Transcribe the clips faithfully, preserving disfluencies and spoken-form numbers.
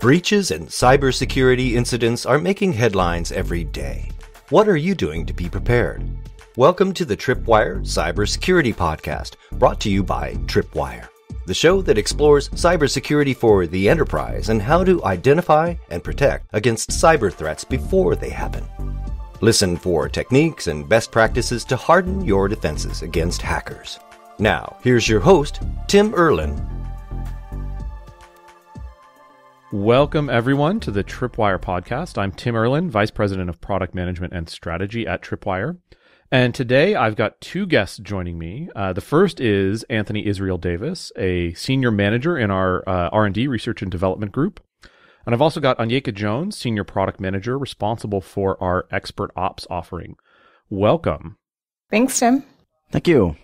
Breaches and cybersecurity incidents are making headlines every day. What are you doing to be prepared? Welcome to the Tripwire Cybersecurity Podcast, brought to you by Tripwire, the show that explores cybersecurity for the enterprise and how to identify and protect against cyber threats before they happen. Listen for techniques and best practices to harden your defenses against hackers. Now, here's your host, Tim Erlin. Welcome, everyone, to the Tripwire Podcast. I'm Tim Erlin, Vice President of Product Management and Strategy at Tripwire. And today I've got two guests joining me. Uh, the first is Anthony Israel Davis, a senior manager in our uh, R and D Research and Development Group. And I've also got Onyeka Jones, senior product manager responsible for our Expert Ops offering. Welcome. Thanks, Tim. Thank you.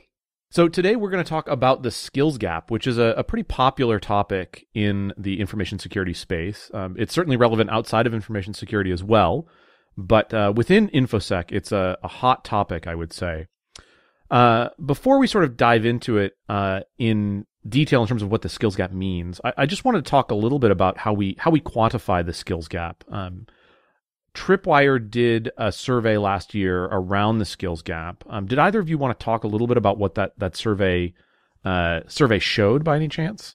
So today we're going to talk about the skills gap, which is a, a pretty popular topic in the information security space. Um, it's certainly relevant outside of information security as well, but uh, within InfoSec, it's a, a hot topic, I would say. Uh, before we sort of dive into it uh, in detail in terms of what the skills gap means, I, I just wanted to talk a little bit about how we how we quantify the skills gap. Um, Tripwire did a survey last year around the skills gap. Um, did either of you want to talk a little bit about what that that survey uh, survey showed by any chance?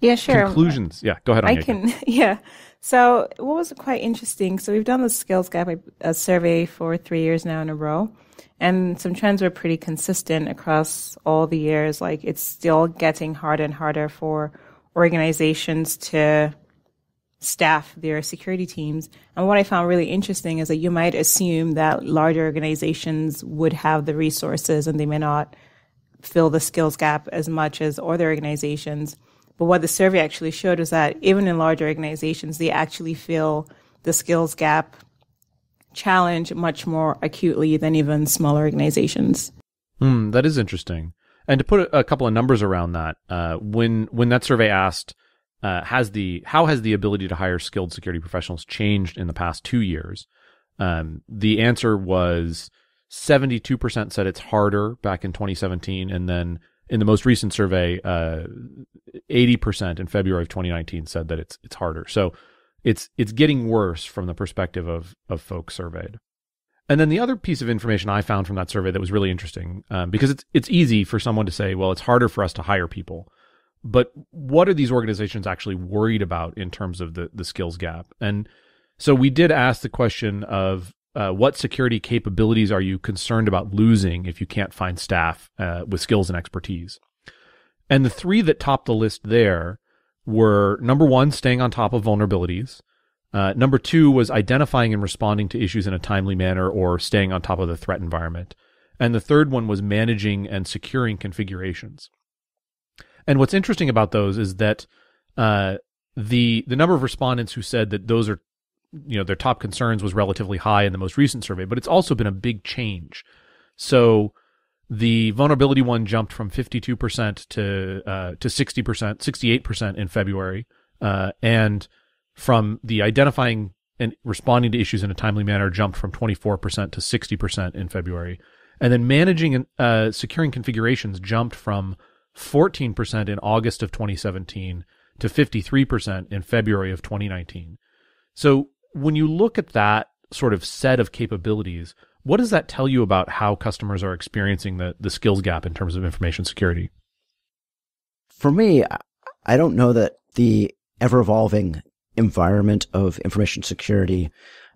Yeah, sure. Conclusions. Yeah, go ahead. Onyeka. I can. Yeah. So what was quite interesting? So we've done the skills gap a survey for three years now in a row, and some trends were pretty consistent across all the years. Like it's still getting harder and harder for organizations to staff their security teams. And what I found really interesting is that you might assume that larger organizations would have the resources and they may not fill the skills gap as much as other organizations. But what the survey actually showed was that even in larger organizations, they actually feel the skills gap challenge much more acutely than even smaller organizations. Mm, that is interesting. And to put a couple of numbers around that, uh, when when that survey asked, Uh, has the how has the ability to hire skilled security professionals changed in the past two years? Um, the answer was seventy-two percent said it's harder back in twenty seventeen, and then in the most recent survey, uh, eighty percent in February of twenty nineteen said that it's it's harder. So it's it's getting worse from the perspective of of folks surveyed. And then the other piece of information I found from that survey that was really interesting, um, because it's it's easy for someone to say, well, it's harder for us to hire people. But what are these organizations actually worried about in terms of the, the skills gap? And so we did ask the question of uh, what security capabilities are you concerned about losing if you can't find staff uh, with skills and expertise? And the three that topped the list there were, number one, staying on top of vulnerabilities. Uh, number two was identifying and responding to issues in a timely manner or staying on top of the threat environment. And the third one was managing and securing configurations. And what's interesting about those is that uh, the the number of respondents who said that those are, you know, their top concerns was relatively high in the most recent survey, but it's also been a big change. So the vulnerability one jumped from fifty-two percent to uh, to sixty percent, sixty-eight percent in February, uh, and from the identifying and responding to issues in a timely manner jumped from twenty-four percent to sixty percent in February, and then managing and uh, securing configurations jumped from fourteen percent in August of twenty seventeen to fifty-three percent in February of twenty nineteen. So when you look at that sort of set of capabilities, what does that tell you about how customers are experiencing the, the skills gap in terms of information security? For me, I don't know that the ever-evolving environment of information security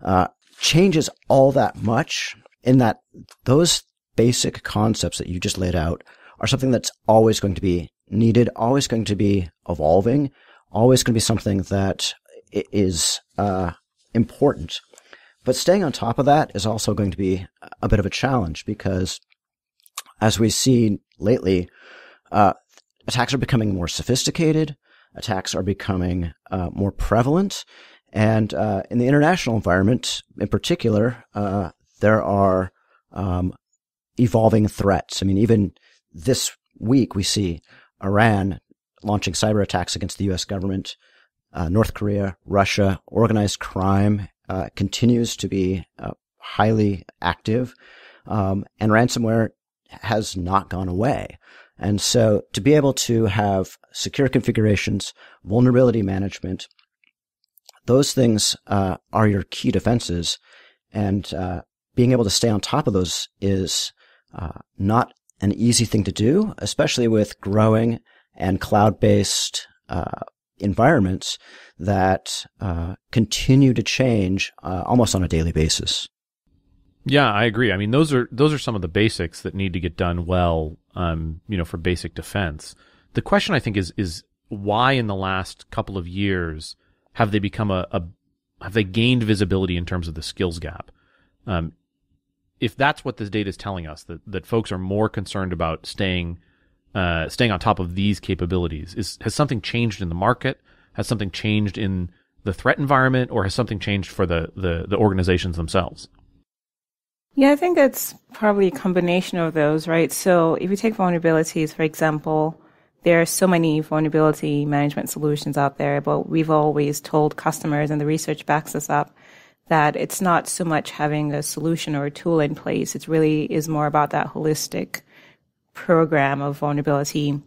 uh, changes all that much, in that those basic concepts that you just laid out are something that's always going to be needed, always going to be evolving, always going to be something that is uh, important. But staying on top of that is also going to be a bit of a challenge, because as we see lately, uh, attacks are becoming more sophisticated, attacks are becoming uh, more prevalent, and uh, in the international environment in particular, uh, there are um, evolving threats. I mean, even this week, we see Iran launching cyber attacks against the U S government, uh, North Korea, Russia. Organized crime uh, continues to be uh, highly active, um, and ransomware has not gone away. And so to be able to have secure configurations, vulnerability management, those things uh, are your key defenses, and uh, being able to stay on top of those is uh, not an easy thing to do, especially with growing and cloud-based uh, environments that uh, continue to change uh, almost on a daily basis. Yeah, I agree. I mean, those are those are some of the basics that need to get done well, um, you know, for basic defense. The question, I think, is is why in the last couple of years have they become a, a have they gained visibility in terms of the skills gap? Um, if that's what this data is telling us, that that folks are more concerned about staying uh, staying on top of these capabilities, is has something changed in the market? Has something changed in the threat environment, or has something changed for the the, the organizations themselves? Yeah, I think it's probably a combination of those, right? So if you take vulnerabilities, for example, there are so many vulnerability management solutions out there, but we've always told customers, and the research backs us up, that it's not so much having a solution or a tool in place. It really is more about that holistic program of vulnerability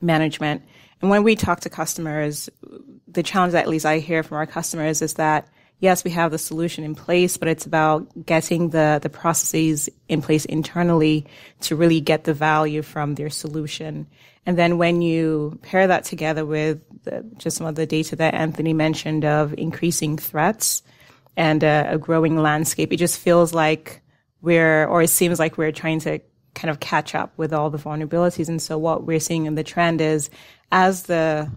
management. And when we talk to customers, the challenge that at least I hear from our customers is that yes, we have the solution in place, but it's about getting the, the processes in place internally to really get the value from their solution. And then when you pair that together with the, just some of the data that Anthony mentioned of increasing threats and uh, a growing landscape, it just feels like we're, or it seems like we're trying to kind of catch up with all the vulnerabilities. And so what we're seeing in the trend is as the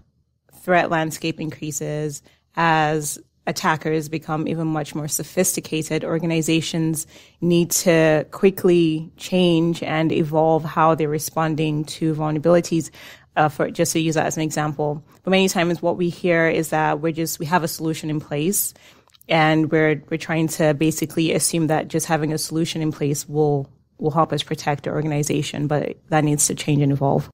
threat landscape increases, as attackers become even much more sophisticated, organizations need to quickly change and evolve how they're responding to vulnerabilities. Uh, for just to use that as an example, but many times what we hear is that we're just we have a solution in place, and we're we're trying to basically assume that just having a solution in place will will help us protect our organization, but that needs to change and evolve.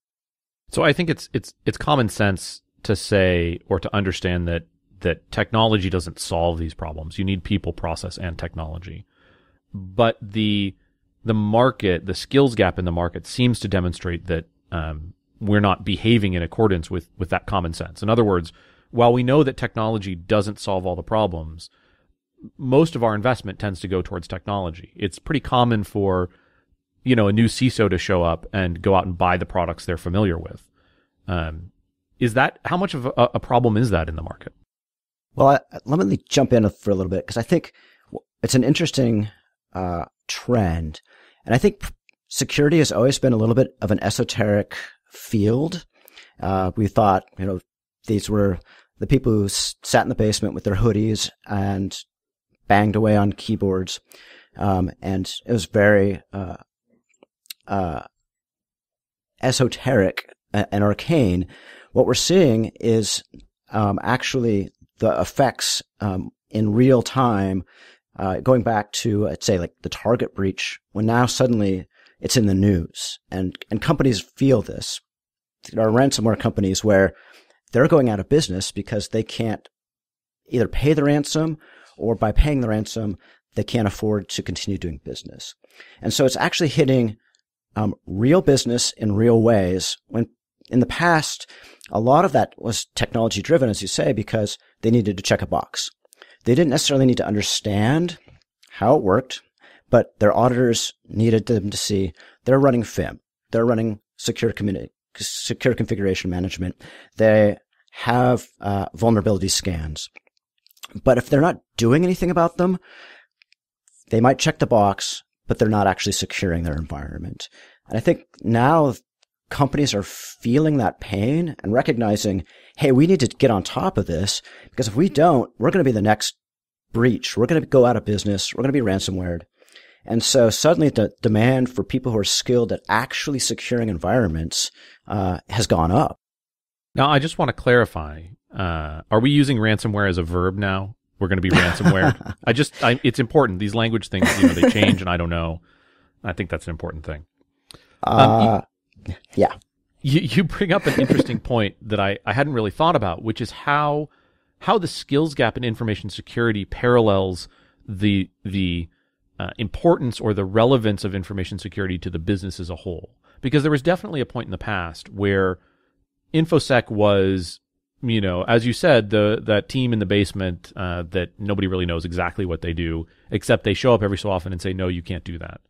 So I think it's it's it's common sense to say or to understand that. that technology doesn't solve these problems. You need people, process, and technology. But the the market, the skills gap in the market seems to demonstrate that um, we're not behaving in accordance with, with that common sense. In other words, while we know that technology doesn't solve all the problems, most of our investment tends to go towards technology. It's pretty common for, you know, a new C I S O to show up and go out and buy the products they're familiar with. Um, is that, how much of a, a problem is that in the market? Well, I, let me jump in for a little bit because I think it's an interesting uh, trend. And I think security has always been a little bit of an esoteric field. Uh, we thought, you know, these were the people who sat in the basement with their hoodies and banged away on keyboards. Um, and it was very uh, uh, esoteric and arcane. What we're seeing is um, actually the effects um, in real time, uh, going back to, I'd say, like the Target breach, when now suddenly it's in the news. And, and companies feel this. There are ransomware companies where they're going out of business because they can't either pay the ransom, or by paying the ransom, they can't afford to continue doing business. And so it's actually hitting um, real business in real ways, when in the past, a lot of that was technology driven, as you say, because they needed to check a box. They didn't necessarily need to understand how it worked, but their auditors needed them to see they're running F I M. They're running secure community, secure configuration management. They have uh, vulnerability scans. But if they're not doing anything about them, they might check the box, but they're not actually securing their environment. And I think now companies are feeling that pain and recognizing, hey, we need to get on top of this, because if we don't, we're going to be the next breach. We're going to go out of business. We're going to be ransomwared. And so suddenly the demand for people who are skilled at actually securing environments uh, has gone up. Now, I just want to clarify, uh, are we using ransomware as a verb now? We're going to be ransomware. I just, I, it's important. These language things, you know, they change, and I don't know. I think that's an important thing. Um, uh, Yeah. You you bring up an interesting point that I, I hadn't really thought about, which is how how the skills gap in information security parallels the the uh, importance or the relevance of information security to the business as a whole. Because there was definitely a point in the past where InfoSec was you know, as you said, the that team in the basement uh, that nobody really knows exactly what they do, except they show up every so often and say, no, you can't do that.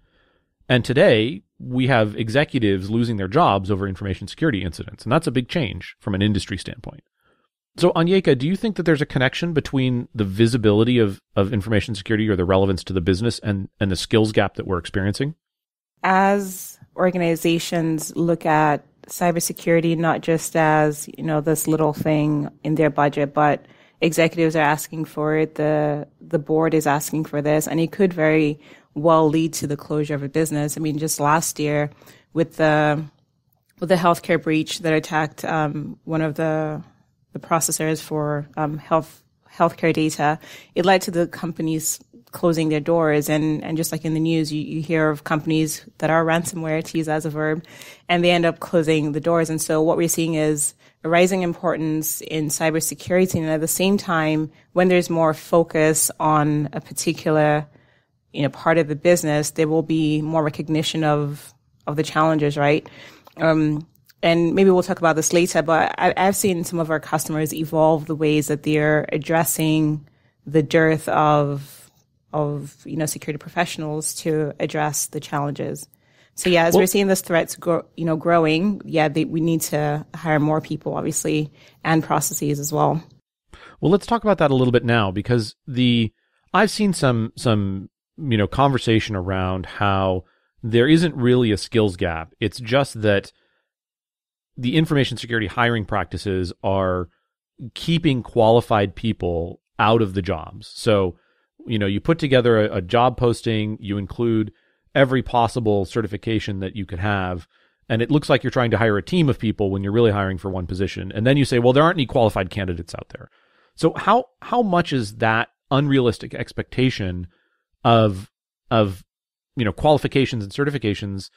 And today, we have executives losing their jobs over information security incidents, and that's a big change from an industry standpoint. So, Onyeka, do you think that there's a connection between the visibility of, of information security or the relevance to the business and, and the skills gap that we're experiencing? As organizations look at cybersecurity, not just as, you know, this little thing in their budget, but executives are asking for it, the the board is asking for this, and it could very well lead to the closure of a business. I mean, just last year with the with the healthcare breach that attacked um, one of the the processors for um, health healthcare data, it led to the companies closing their doors. And, and just like in the news, you, you hear of companies that are ransomware, to use as a verb, and they end up closing the doors. And so what we're seeing is a rising importance in cybersecurity. And at the same time, when there's more focus on a particular, you know, part of the business, there will be more recognition of, of the challenges, right? Um, And maybe we'll talk about this later, but I, I've seen some of our customers evolve the ways that they're addressing the dearth of, of, you know, security professionals to address the challenges. So yeah, as well, we're seeing those threats grow, you know, growing, yeah, they, we need to hire more people, obviously, and processes as well. Well, let's talk about that a little bit now, because the, I've seen some, some, you know, conversation around how there isn't really a skills gap. It's just that the information security hiring practices are keeping qualified people out of the jobs. So, you know, you put together a, a job posting, you include every possible certification that you could have, and it looks like you're trying to hire a team of people when you're really hiring for one position. And then you say, well, there aren't any qualified candidates out there. So how how much is that unrealistic expectation of of you know qualifications and certifications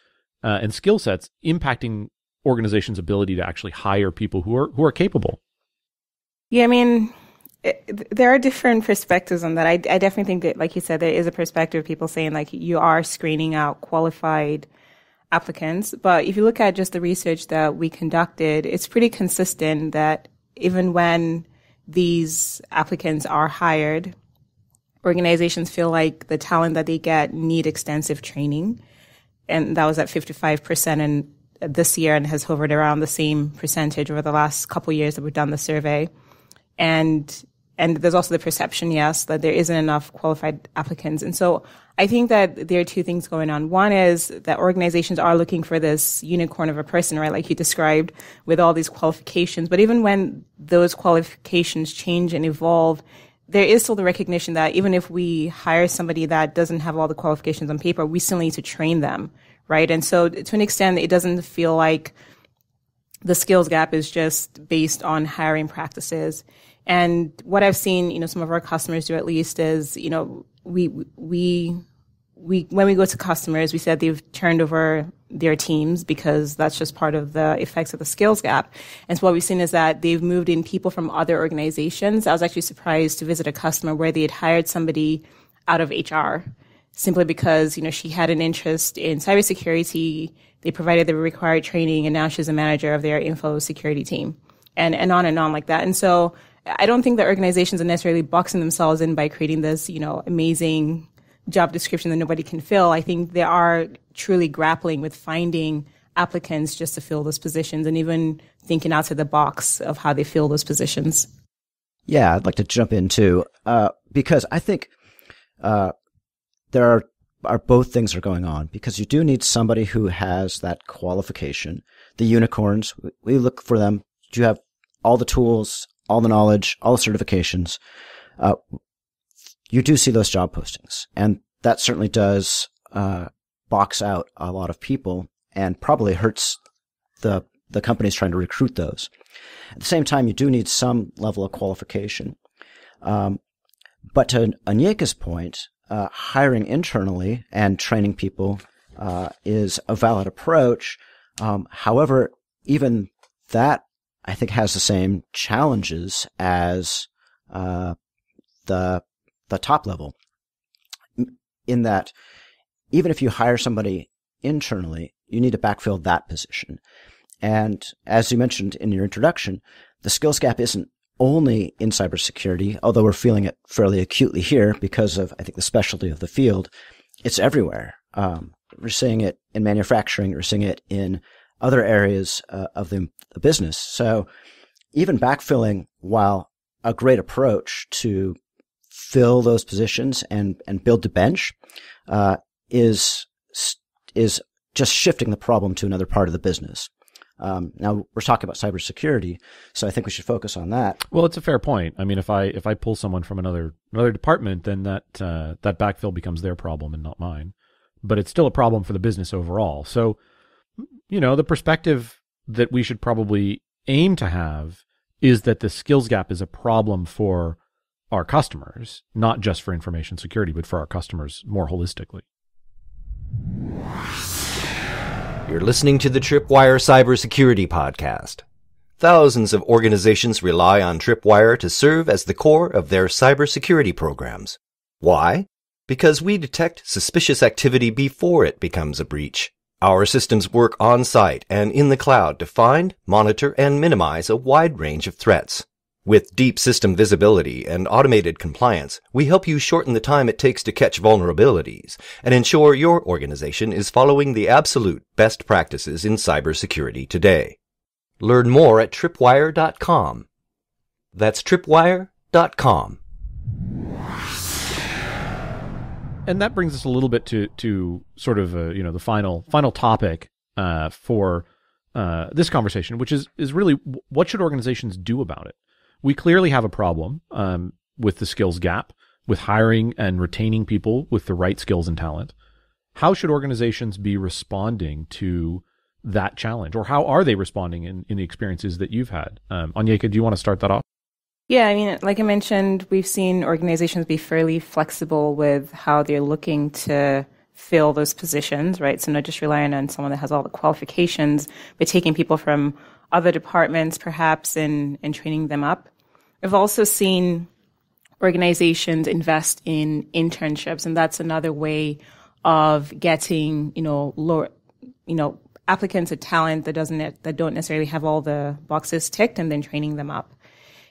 uh, and skill sets impacting organization's ability to actually hire people who are who are capable? Yeah, I mean, it, there are different perspectives on that. I, I definitely think that, like you said, there is a perspective of people saying, like, you are screening out qualified applicants. But if you look at just the research that we conducted, it's pretty consistent that even when these applicants are hired, organizations feel like the talent that they get need extensive training. And that was at fifty-five percent and this year, and has hovered around the same percentage over the last couple of years that we've done the survey. And and there's also the perception, yes, that there isn't enough qualified applicants. And so I think that there are two things going on. One is that organizations are looking for this unicorn of a person, right, like you described, with all these qualifications. But even when those qualifications change and evolve, there is still the recognition that even if we hire somebody that doesn't have all the qualifications on paper, we still need to train them, right? And so to an extent, it doesn't feel like the skills gap is just based on hiring practices. And what I've seen, you know, some of our customers do at least is, you know, we, we, we, when we go to customers, we said they've turned over their teams because that's just part of the effects of the skills gap. And so what we've seen is that they've moved in people from other organizations. I was actually surprised to visit a customer where they had hired somebody out of H R, simply because, you know, she had an interest in cybersecurity. They provided the required training, and now she's a manager of their info security team, and, and on and on like that. And so I don't think that organizations are necessarily boxing themselves in by creating this, you know, amazing job description that nobody can fill. I think they are truly grappling with finding applicants just to fill those positions, and even thinking outside the box of how they fill those positions. Yeah, I'd like to jump in too, uh, because I think, uh, There are, are both things are going on, because you do need somebody who has that qualification. The unicorns, we look for them. Do you have all the tools, all the knowledge, all the certifications? Uh, you do see those job postings, and that certainly does uh, box out a lot of people, and probably hurts the the companies trying to recruit those. At the same time, you do need some level of qualification. Um, but to Onyeka's point, Uh, hiring internally and training people uh, is a valid approach. Um, however, even that, I think, has the same challenges as uh, the the top level, in that even if you hire somebody internally, you need to backfill that position. And as you mentioned in your introduction, the skills gap isn't only in cybersecurity, although we're feeling it fairly acutely here because of, I think, the specialty of the field. It's everywhere. Um, we're seeing it in manufacturing. We're seeing it in other areas uh, of the, the business. So even backfilling, while a great approach to fill those positions and, and build the bench, uh, is, is just shifting the problem to another part of the business. Um, now we're talking about cybersecurity, so I think we should focus on that. Well, it's a fair point. I mean, if I if I pull someone from another another department, then that uh, that backfill becomes their problem and not mine. But it's still a problem for the business overall. So, you know, the perspective that we should probably aim to have is that the skills gap is a problem for our customers, not just for information security, but for our customers more holistically. You're listening to the Tripwire Cybersecurity Podcast. Thousands of organizations rely on Tripwire to serve as the core of their cybersecurity programs. Why? Because we detect suspicious activity before it becomes a breach. Our systems work on-site and in the cloud to find, monitor, and minimize a wide range of threats. With deep system visibility and automated compliance, we help you shorten the time it takes to catch vulnerabilities and ensure your organization is following the absolute best practices in cybersecurity today. Learn more at tripwire dot com. That's tripwire dot com. And that brings us a little bit to to sort of uh, you know, the final final topic uh, for uh, this conversation, which is is really, what should organizations do about it? We clearly have a problem um, with the skills gap, with hiring and retaining people with the right skills and talent. How should organizations be responding to that challenge, or how are they responding in, in the experiences that you've had? Um, Onyeka, do you want to start that off? Yeah, I mean, like I mentioned, we've seen organizations be fairly flexible with how they're looking to fill those positions, right? So not just relying on someone that has all the qualifications, but taking people from other departments perhaps and, and training them up. I've also seen organizations invest in internships, and that's another way of getting, you know, lower, you know, applicants of talent that doesn't, that don't necessarily have all the boxes ticked, and then training them up.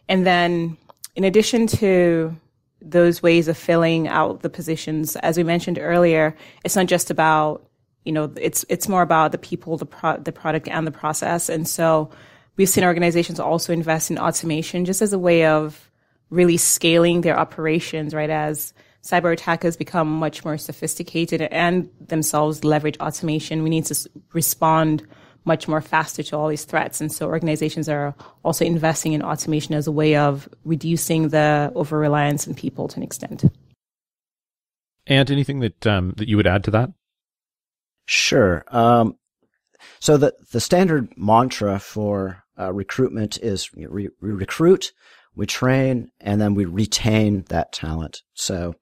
And then in addition to those ways of filling out the positions, as we mentioned earlier, it's not just about, you know, it's, it's more about the people, the pro the product, and the process. And so we've seen organizations also invest in automation just as a way of really scaling their operations, right? As cyber attackers become much more sophisticated and themselves leverage automation, we need to respond much more faster to all these threats. And so organizations are also investing in automation as a way of reducing the over-reliance on people to an extent. And anything that, um, that you would add to that? Sure. Um, so the, the standard mantra for uh, recruitment is we recruit, we train, and then we retain that talent. So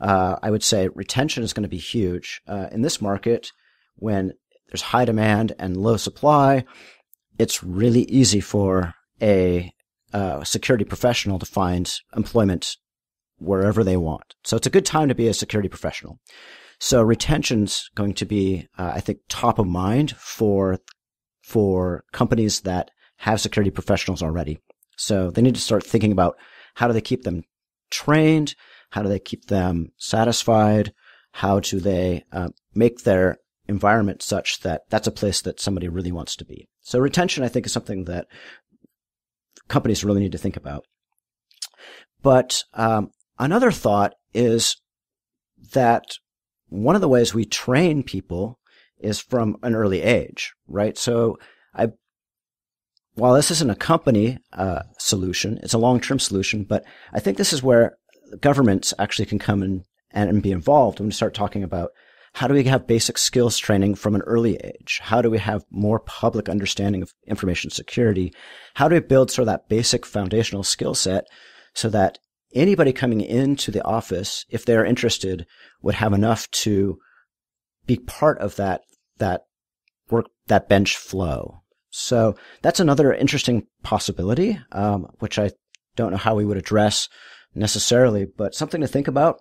uh, I would say retention is going to be huge. Uh, in this market, when there's high demand and low supply, it's really easy for a uh, security professional to find employment wherever they want. So it's a good time to be a security professional. So retention's going to be, uh, I think, top of mind for for companies that have security professionals already. So they need to start thinking about, how do they keep them trained? How do they keep them satisfied? How do they uh, make their environment such that that's a place that somebody really wants to be? So retention, I think, is something that companies really need to think about. But um, another thought is that one of the ways we train people is from an early age, right? So I, while this isn't a company uh, solution, it's a long-term solution, but I think this is where governments actually can come in and, and be involved when we start talking about, how do we have basic skills training from an early age? How do we have more public understanding of information security? How do we build sort of that basic foundational skill set so that anybody coming into the office, if they're interested, would have enough to be part of that, that work, that bench flow. So that's another interesting possibility, um, which I don't know how we would address necessarily, but something to think about.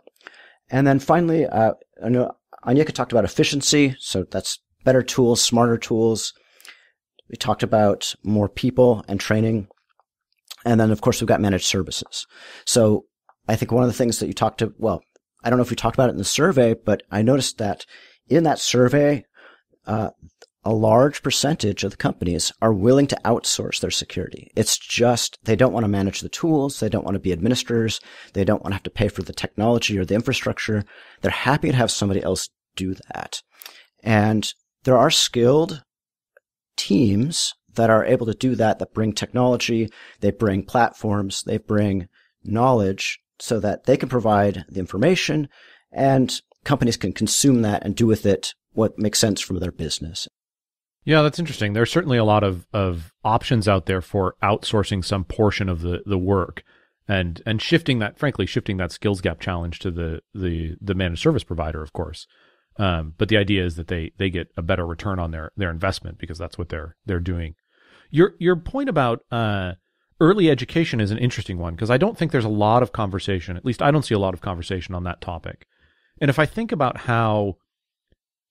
And then finally, uh, I know Onyeka talked about efficiency. So that's better tools, smarter tools. We talked about more people and training. And then, of course, we've got managed services. So I think one of the things that you talked to, well, I don't know if you talked about it in the survey, but I noticed that in that survey, uh, a large percentage of the companies are willing to outsource their security. It's just they don't want to manage the tools. They don't want to be administrators. They don't want to have to pay for the technology or the infrastructure. They're happy to have somebody else do that. And there are skilled teams that are able to do that, that bring technology, they bring platforms, they bring knowledge so that they can provide the information and companies can consume that and do with it what makes sense for their business. Yeah, that's interesting. There's certainly a lot of, of options out there for outsourcing some portion of the, the work and and shifting that, frankly, shifting that skills gap challenge to the the, the managed service provider, of course. Um, but the idea is that they they get a better return on their their investment because that's what they're they're doing. Your your point about uh, early education is an interesting one because I don't think there's a lot of conversation, at least I don't see a lot of conversation on that topic. And if I think about how,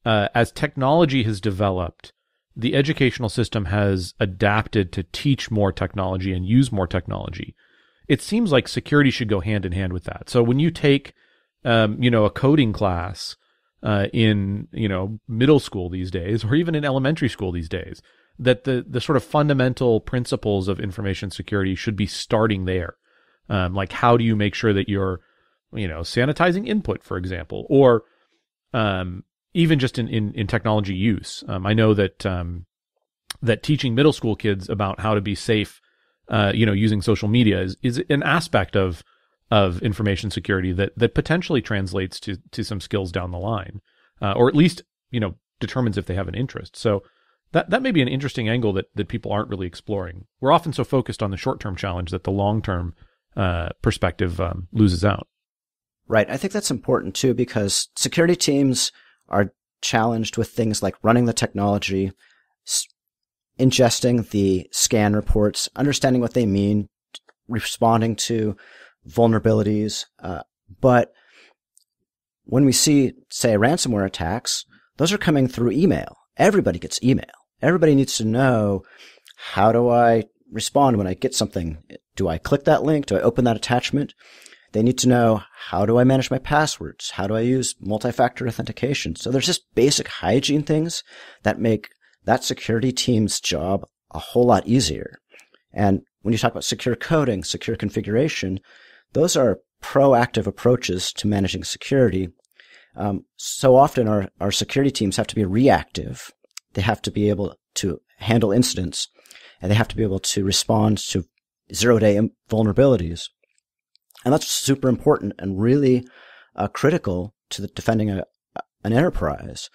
uh, as technology has developed, the educational system has adapted to teach more technology and use more technology, it seems like security should go hand in hand with that. So when you take, um, you know, a coding class uh, in, you know, middle school these days, or even in elementary school these days, that the, the sort of fundamental principles of information security should be starting there. Um, like how do you make sure that you're, you know, sanitizing input, for example, or um, even just in, in, in technology use. Um, I know that um, that teaching middle school kids about how to be safe, uh, you know, using social media is, is an aspect of of information security that that potentially translates to to some skills down the line, uh, or at least, you know, determines if they have an interest. So That that may be an interesting angle that, that people aren't really exploring. We're often so focused on the short-term challenge that the long-term uh, perspective um, loses out. Right. I think that's important, too, because security teams are challenged with things like running the technology, ingesting the scan reports, understanding what they mean, responding to vulnerabilities. Uh, but when we see, say, ransomware attacks, those are coming through email. Everybody gets email. Everybody needs to know, how do I respond when I get something? Do I click that link? Do I open that attachment? They need to know, how do I manage my passwords? How do I use multi-factor authentication? So there's just basic hygiene things that make that security team's job a whole lot easier. And when you talk about secure coding, secure configuration, those are proactive approaches to managing security. Um, so often our, our security teams have to be reactive. They have to be able to handle incidents, and they have to be able to respond to zero-day vulnerabilities. And that's super important and really uh, critical to the defending a, an enterprise.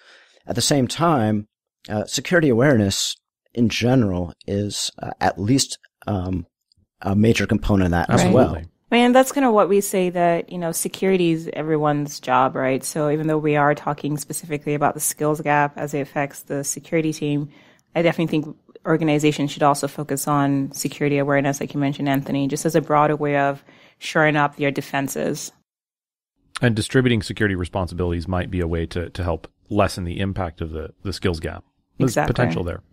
At the same time, uh, security awareness in general is uh, at least um, a major component of that as well. I mean, that's kind of what we say that, you know, security is everyone's job, right? So even though we are talking specifically about the skills gap as it affects the security team, I definitely think organizations should also focus on security awareness, like you mentioned, Anthony, just as a broader way of shoring up their defenses. And distributing security responsibilities might be a way to, to help lessen the impact of the, the skills gap. There's exactly. potential there.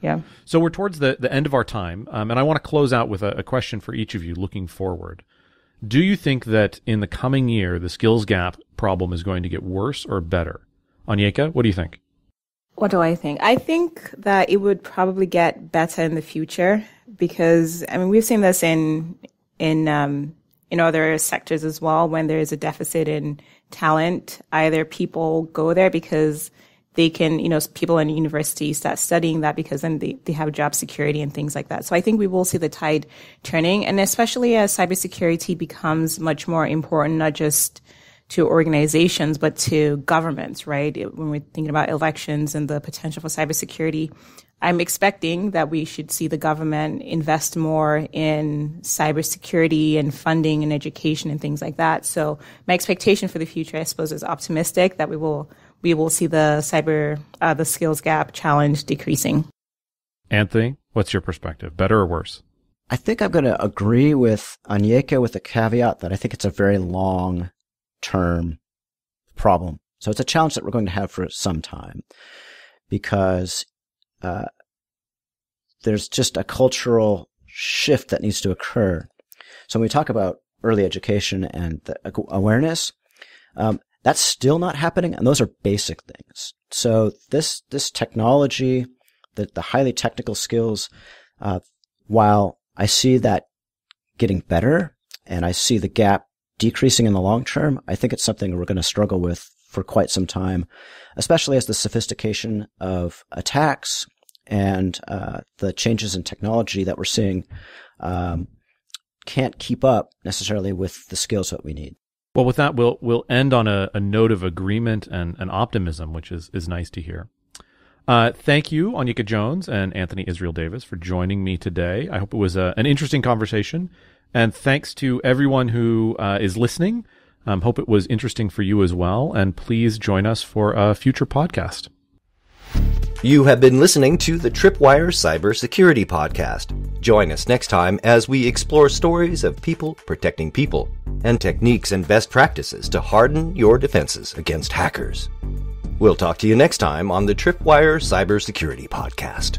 Yeah. So we're towards the, the end of our time, um, and I want to close out with a, a question for each of you looking forward. Do you think that in the coming year, the skills gap problem is going to get worse or better? Onyeka, what do you think? What do I think? I think that it would probably get better in the future because, I mean, we've seen this in in um, in other sectors as well. When there is a deficit in talent, either people go there because they can, you know, people in university start studying that because then they, they have job security and things like that. So I think we will see the tide turning, and especially as cybersecurity becomes much more important, not just to organizations, but to governments, right? When we're thinking about elections and the potential for cybersecurity, I'm expecting that we should see the government invest more in cybersecurity and funding and education and things like that. So my expectation for the future, I suppose, is optimistic that we will we will see the cyber, uh, the skills gap challenge decreasing. Anthony, what's your perspective? Better or worse? I think I'm going to agree with Onyeka with the caveat that I think it's a very long-term problem. So it's a challenge that we're going to have for some time because uh, there's just a cultural shift that needs to occur. So when we talk about early education and the awareness, um, that's still not happening, and those are basic things. So this this technology, the, the highly technical skills, uh, while I see that getting better and I see the gap decreasing in the long term, I think it's something we're going to struggle with for quite some time, especially as the sophistication of attacks and uh, the changes in technology that we're seeing um, can't keep up necessarily with the skills that we need. Well, with that, we'll we'll end on a, a note of agreement and, and optimism, which is, is nice to hear. Uh, thank you, Onyeka Jones and Anthony Israel Davis, for joining me today. I hope it was a, an interesting conversation. And thanks to everyone who uh, is listening. I um, hope it was interesting for you as well. And please join us for a future podcast. You have been listening to the Tripwire Cybersecurity Podcast. Join us next time as we explore stories of people protecting people and techniques and best practices to harden your defenses against hackers. We'll talk to you next time on the Tripwire Cybersecurity Podcast.